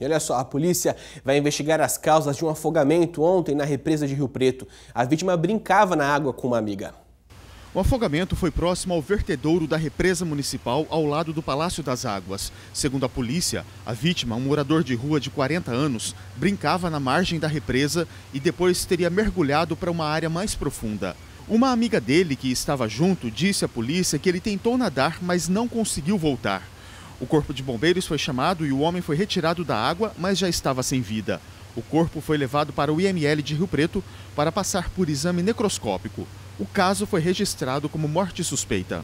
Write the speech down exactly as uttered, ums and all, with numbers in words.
E olha só, a polícia vai investigar as causas de um afogamento ontem na represa de Rio Preto. A vítima brincava na água com uma amiga. O afogamento foi próximo ao vertedouro da represa municipal, ao lado do Palácio das Águas. Segundo a polícia, a vítima, um morador de rua de quarenta anos, brincava na margem da represa e depois teria mergulhado para uma área mais profunda. Uma amiga dele, que estava junto, disse à polícia que ele tentou nadar, mas não conseguiu voltar. O corpo de bombeiros foi chamado e o homem foi retirado da água, mas já estava sem vida. O corpo foi levado para o I M L de Rio Preto para passar por exame necroscópico. O caso foi registrado como morte suspeita.